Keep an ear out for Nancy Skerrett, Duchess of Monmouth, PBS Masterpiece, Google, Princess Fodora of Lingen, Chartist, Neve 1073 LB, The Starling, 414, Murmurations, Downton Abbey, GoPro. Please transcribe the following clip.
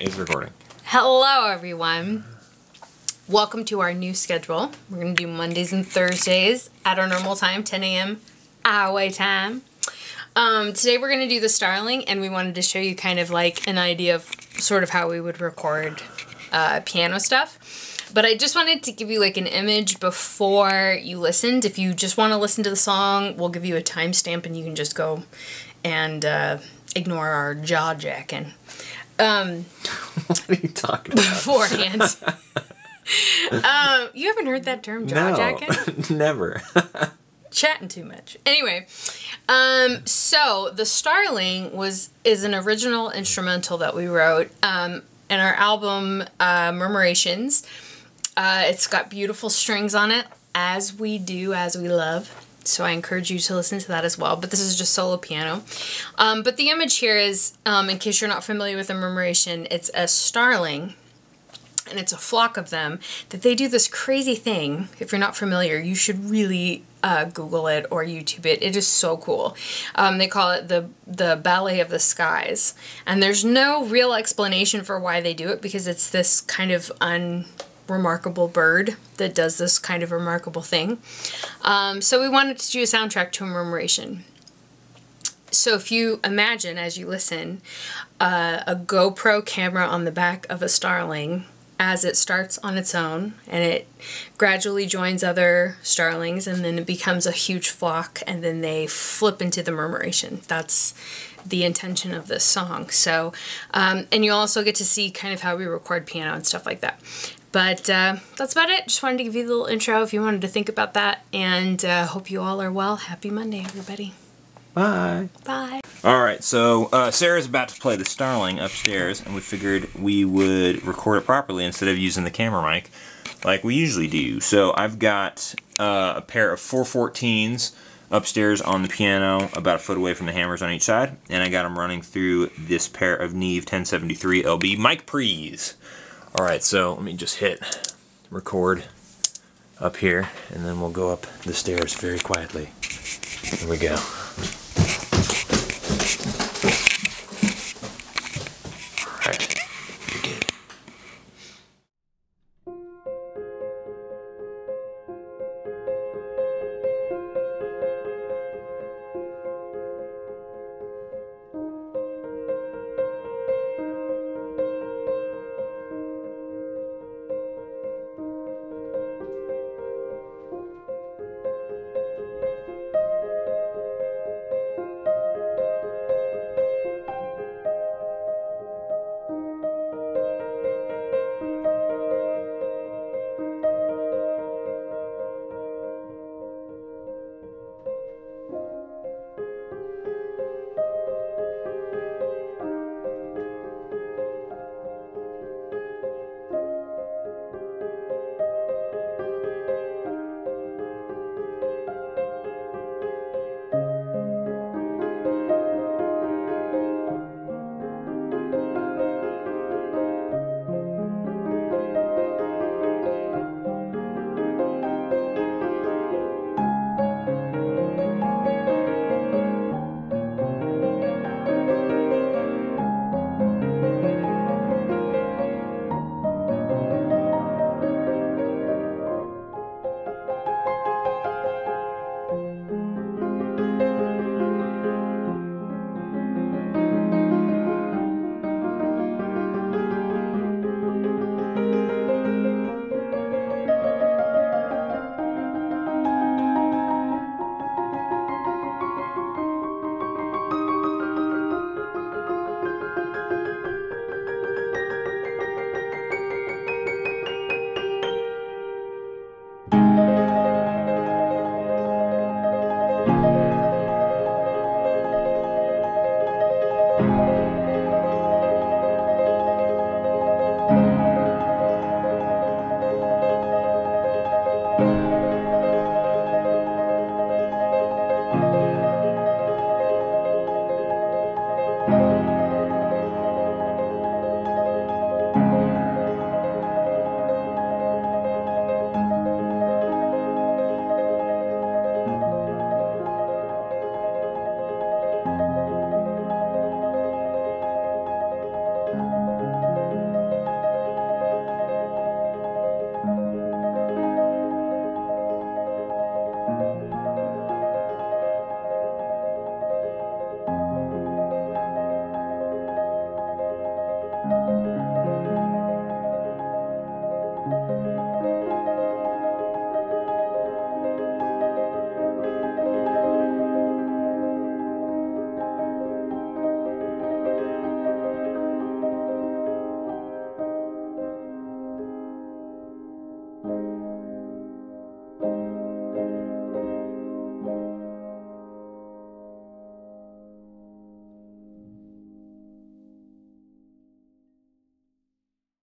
Is recording. Hello everyone. Welcome to our new schedule. We're gonna do Mondays and Thursdays at our normal time, 10 a.m. Our time. Today we're gonna do The Starling, and we wanted to show you kind of like an idea of sort of how we would record piano stuff. But I just wanted to give you like an image before you listened. If you just want to listen to the song, we'll give you a timestamp and you can just go and ignore our jaw jacking. What are you talking about? Beforehand. You haven't heard that term, jaw jacking? No, never. Chatting too much. Anyway, so The Starling is an original instrumental that we wrote in our album Murmurations. It's got beautiful strings on it, as we do, as we love. So I encourage you to listen to that as well. But this is just solo piano. But the image here is, in case you're not familiar with a murmuration, it's a starling, and it's a flock of them, that they do this crazy thing. If you're not familiar, you should really Google it or YouTube it. It is so cool. They call it the ballet of the skies. And there's no real explanation for why they do it, because it's this kind of remarkable bird that does this kind of remarkable thing. So we wanted to do a soundtrack to a murmuration. So if you imagine, as you listen, a GoPro camera on the back of a starling as it starts on its own, and it gradually joins other starlings, and then it becomes a huge flock, and then they flip into the murmuration. That's the intention of this song. So, and you also get to see kind of how we record piano and stuff like that. But that's about it. Just wanted to give you a little intro if you wanted to think about that. And hope you all are well. Happy Monday, everybody. Bye. Bye. All right, so Sarah's about to play The Starling upstairs, and we figured we would record it properly instead of using the camera mic like we usually do. So I've got a pair of 414s upstairs on the piano, about a foot away from the hammers on each side, and I got them running through this pair of Neve 1073 LB mic pre's. Alright, so let me just hit record up here, and then we'll go up the stairs very quietly. Here we go.